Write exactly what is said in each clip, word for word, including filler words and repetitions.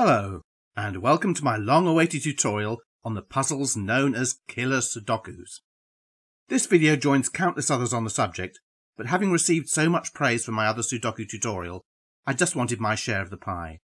Hello, and welcome to my long-awaited tutorial on the puzzles known as Killer Sudokus. This video joins countless others on the subject, but having received so much praise for my other Sudoku tutorial, I just wanted my share of the pie.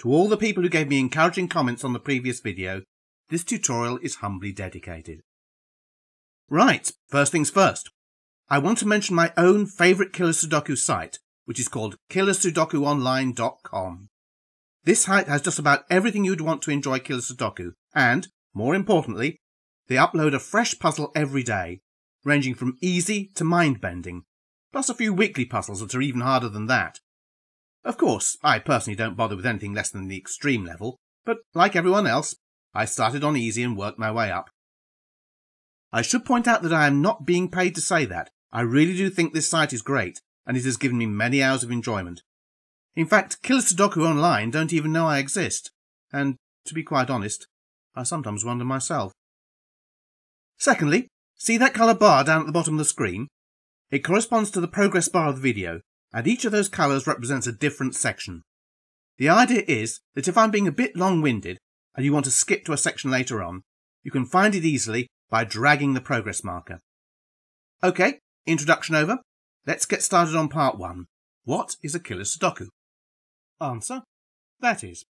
To all the people who gave me encouraging comments on the previous video, this tutorial is humbly dedicated. Right, first things first. I want to mention my own favourite Killer Sudoku site, which is called Killer Sudoku Online dot com. This site has just about everything you'd want to enjoy Killer Sudoku, and, more importantly, they upload a fresh puzzle every day, ranging from easy to mind-bending, plus a few weekly puzzles that are even harder than that. Of course, I personally don't bother with anything less than the extreme level, but like everyone else, I started on easy and worked my way up. I should point out that I am not being paid to say that. I really do think this site is great, and it has given me many hours of enjoyment. In fact, Killer Sudoku Online don't even know I exist, and, to be quite honest, I sometimes wonder myself. Secondly, see that colour bar down at the bottom of the screen? It corresponds to the progress bar of the video, and each of those colours represents a different section. The idea is that if I'm being a bit long-winded, and you want to skip to a section later on, you can find it easily by dragging the progress marker. Okay, introduction over. Let's get started on part one. What is a Killer Sudoku? Answer. That is,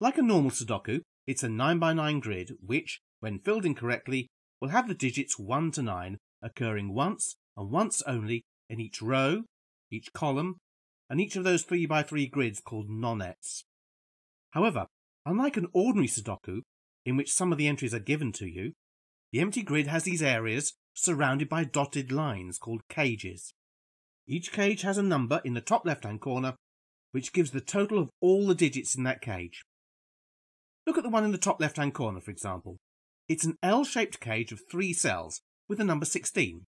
like a normal Sudoku, it's a nine by nine grid which, when filled in correctly, will have the digits one to nine occurring once and once only in each row, each column, and each of those three by three grids called nonettes. However, unlike an ordinary Sudoku, in which some of the entries are given to you, the empty grid has these areas surrounded by dotted lines called cages. Each cage has a number in the top left-hand corner, which gives the total of all the digits in that cage. Look at the one in the top left-hand corner, for example. It's an L-shaped cage of three cells, with the number sixteen,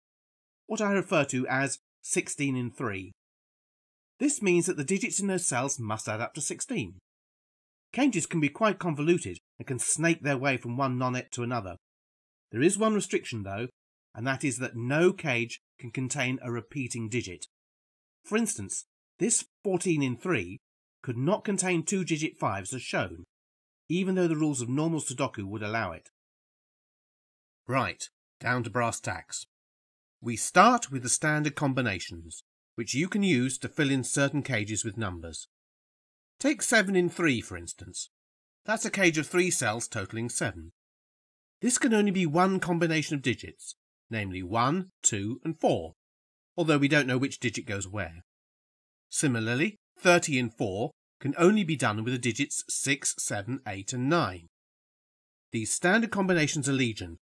what I refer to as sixteen in three. This means that the digits in those cells must add up to sixteen. Cages can be quite convoluted and can snake their way from one nonette to another. There is one restriction, though, and that is that no cage can contain a repeating digit. For instance, this fourteen in three could not contain two-digit fives as shown, even though the rules of normal Sudoku would allow it. Right, down to brass tacks. We start with the standard combinations, which you can use to fill in certain cages with numbers. Take seven in three, for instance. That's a cage of three cells totalling seven. This can only be one combination of digits, namely one, two and four, although we don't know which digit goes where. Similarly, thirty in four can only be done with the digits six, seven, eight and nine. These standard combinations are legion,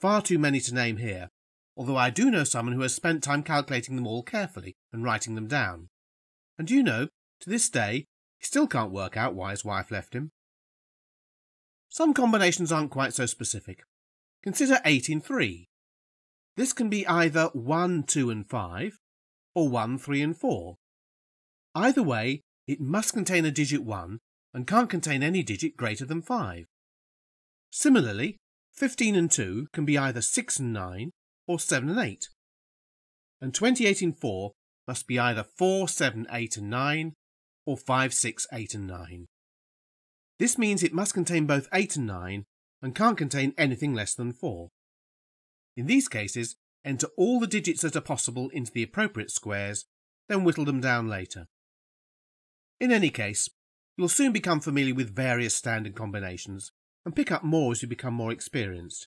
far too many to name here, although I do know someone who has spent time calculating them all carefully and writing them down. And you know, to this day, he still can't work out why his wife left him. Some combinations aren't quite so specific. Consider eight in three. This can be either one, two and five, or one, three and four. Either way, it must contain a digit one and can't contain any digit greater than five. Similarly, fifteen and two can be either six and nine or seven and eight. And twenty-eight in four must be either four, seven, eight and nine or five, six, eight and nine. This means it must contain both eight and nine and can't contain anything less than four. In these cases, enter all the digits that are possible into the appropriate squares, then whittle them down later. In any case, you'll soon become familiar with various standard combinations and pick up more as you become more experienced.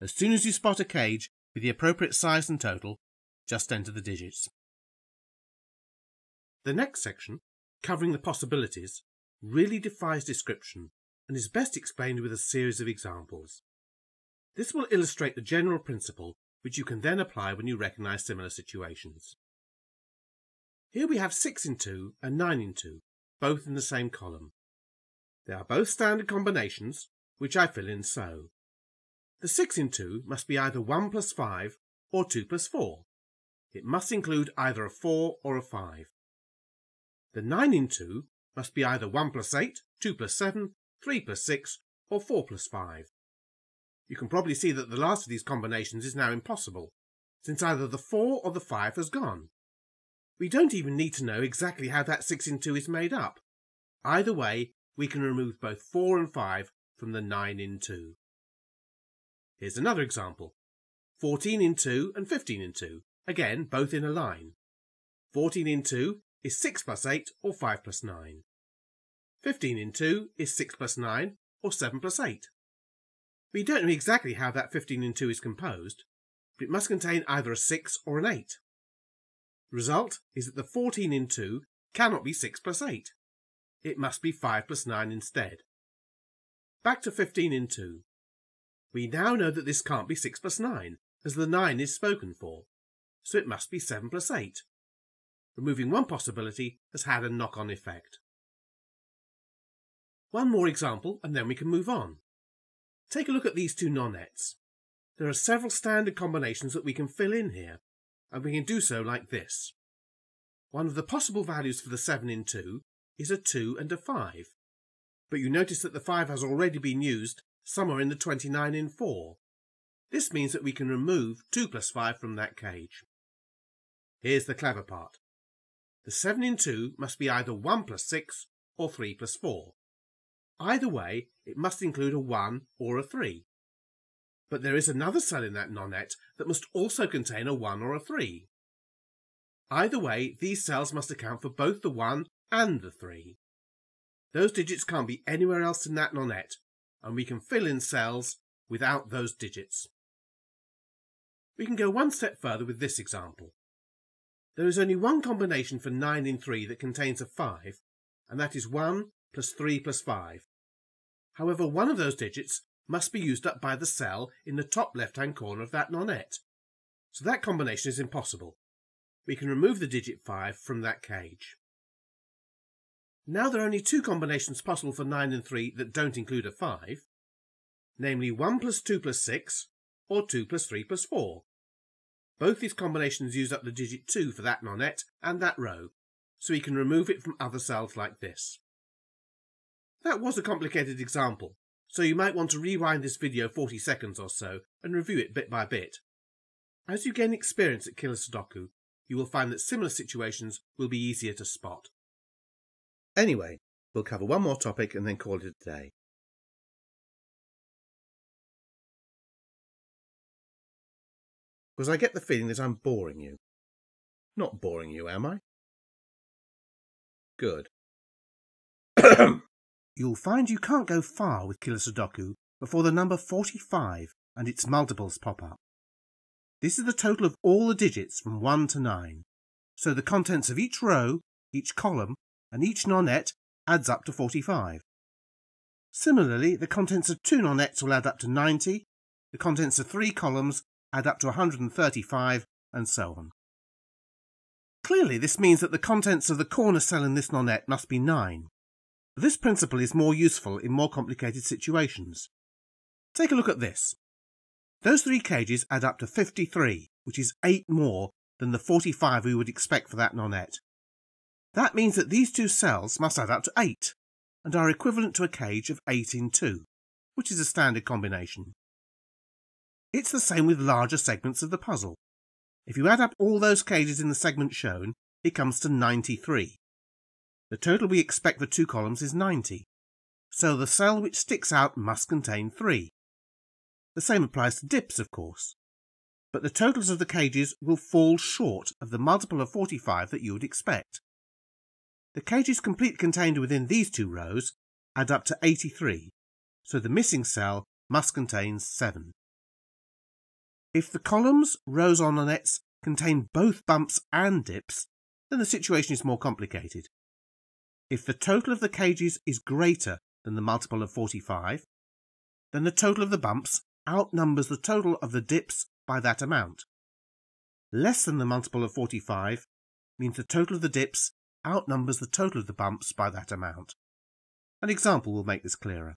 As soon as you spot a cage with the appropriate size and total, just enter the digits. The next section, covering the possibilities, really defies description and is best explained with a series of examples. This will illustrate the general principle, which you can then apply when you recognise similar situations. Here we have six in two and nine in two, both in the same column. They are both standard combinations, which I fill in so. The six in two must be either one plus five or two plus four. It must include either a four or a five. The nine in two must be either one plus eight, two plus seven, three plus six or four plus five. You can probably see that the last of these combinations is now impossible, since either the four or the five has gone. We don't even need to know exactly how that six in two is made up. Either way, we can remove both four and five from the nine in two. Here's another example. fourteen in two and fifteen in two, again both in a line. fourteen in two is six plus eight or five plus nine. fifteen in two is six plus nine or seven plus eight. We don't know exactly how that fifteen in two is composed, but it must contain either a six or an eight. The result is that the fourteen in two cannot be six plus eight. It must be five plus nine instead. Back to fifteen in two. We now know that this can't be six plus nine, as the nine is spoken for, so it must be seven plus eight. Removing one possibility has had a knock-on effect. One more example and then we can move on. Take a look at these two nonettes. There are several standard combinations that we can fill in here, and we can do so like this. One of the possible values for the seven in two is a two and a five, but you notice that the five has already been used somewhere in the twenty-nine in four. This means that we can remove two plus five from that cage. Here's the clever part. The seven in two must be either one plus six or three plus four. Either way, it must include a one or a three. But there is another cell in that nonette that must also contain a one or a three. Either way, these cells must account for both the one and the three. Those digits can't be anywhere else in that nonette, and we can fill in cells without those digits. We can go one step further with this example. There is only one combination for nine in three that contains a five, and that is one plus three plus five. However, one of those digits must be used up by the cell in the top left-hand corner of that nonette, so that combination is impossible. We can remove the digit five from that cage. Now there are only two combinations possible for nine and three that don't include a five, namely one plus two plus six or two plus three plus four. Both these combinations use up the digit two for that nonette and that row, so we can remove it from other cells like this. That was a complicated example, so you might want to rewind this video forty seconds or so and review it bit by bit. As you gain experience at Killer Sudoku, you will find that similar situations will be easier to spot. Anyway, we'll cover one more topic and then call it a day. Because I get the feeling that I'm boring you. Not boring you, am I? Good. You'll find you can't go far with Killer Sudoku before the number forty-five and its multiples pop up. This is the total of all the digits from one to nine, so the contents of each row, each column, and each nonette adds up to forty-five. Similarly, the contents of two nonettes will add up to ninety, the contents of three columns add up to one hundred thirty-five, and so on. Clearly, this means that the contents of the corner cell in this nonette must be nine. This principle is more useful in more complicated situations. Take a look at this. Those three cages add up to fifty-three, which is eight more than the forty-five we would expect for that nonette. That means that these two cells must add up to eight, and are equivalent to a cage of eight in two, which is a standard combination. It's the same with larger segments of the puzzle. If you add up all those cages in the segment shown, it comes to ninety-three. The total we expect for two columns is ninety, so the cell which sticks out must contain three. The same applies to dips, of course, but the totals of the cages will fall short of the multiple of forty-five that you would expect. The cages complete contained within these two rows add up to eighty-three, so the missing cell must contain seven. If the columns, rows or nonettes contain both bumps and dips, then the situation is more complicated. If the total of the cages is greater than the multiple of forty-five, then the total of the bumps outnumbers the total of the dips by that amount. Less than the multiple of forty-five means the total of the dips outnumbers the total of the bumps by that amount. An example will make this clearer.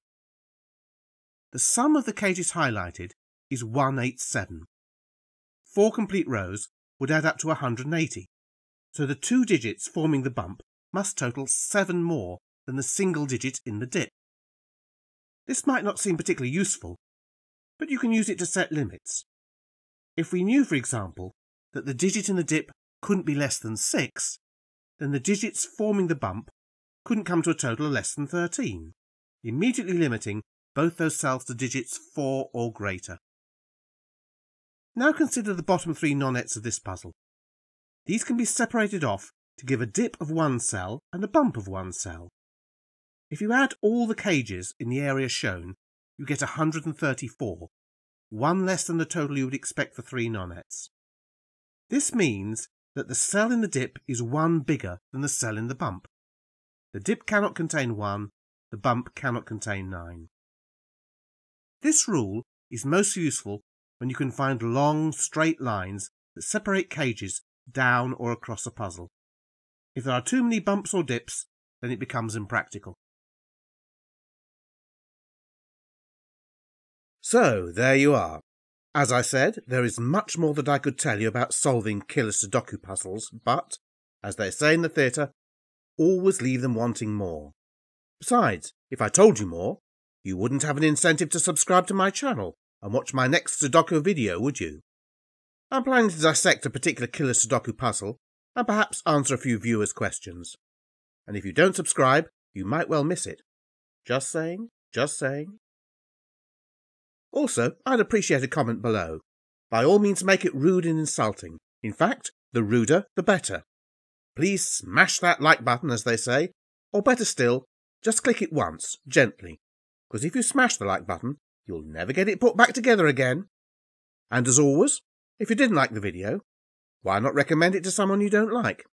The sum of the cages highlighted is one hundred eighty-seven. Four complete rows would add up to one hundred eighty, so the two digits forming the bump must total seven more than the single digit in the dip. This might not seem particularly useful, but you can use it to set limits. If we knew, for example, that the digit in the dip couldn't be less than six, then the digits forming the bump couldn't come to a total of less than thirteen. immediately limiting both those cells to digits four or greater. Now consider the bottom three nonettes of this puzzle. These can be separated off to give a dip of one cell and a bump of one cell. If you add all the cages in the area shown, you get one hundred thirty-four, one less than the total you would expect for three nonettes. This means that the cell in the dip is one bigger than the cell in the bump. The dip cannot contain one, the bump cannot contain nine. This rule is most useful when you can find long, straight lines that separate cages down or across a puzzle. If there are too many bumps or dips, then it becomes impractical. So, there you are. As I said, there is much more that I could tell you about solving Killer Sudoku puzzles, but, as they say in the theatre, always leave them wanting more. Besides, if I told you more, you wouldn't have an incentive to subscribe to my channel and watch my next Sudoku video, would you? I'm planning to dissect a particular Killer Sudoku puzzle and perhaps answer a few viewers' questions. And if you don't subscribe, you might well miss it. Just saying, just saying. Also, I'd appreciate a comment below. By all means, make it rude and insulting. In fact, the ruder, the better. Please smash that like button, as they say, or better still, just click it once, gently, because if you smash the like button, you'll never get it put back together again. And as always, if you didn't like the video, why not recommend it to someone you don't like?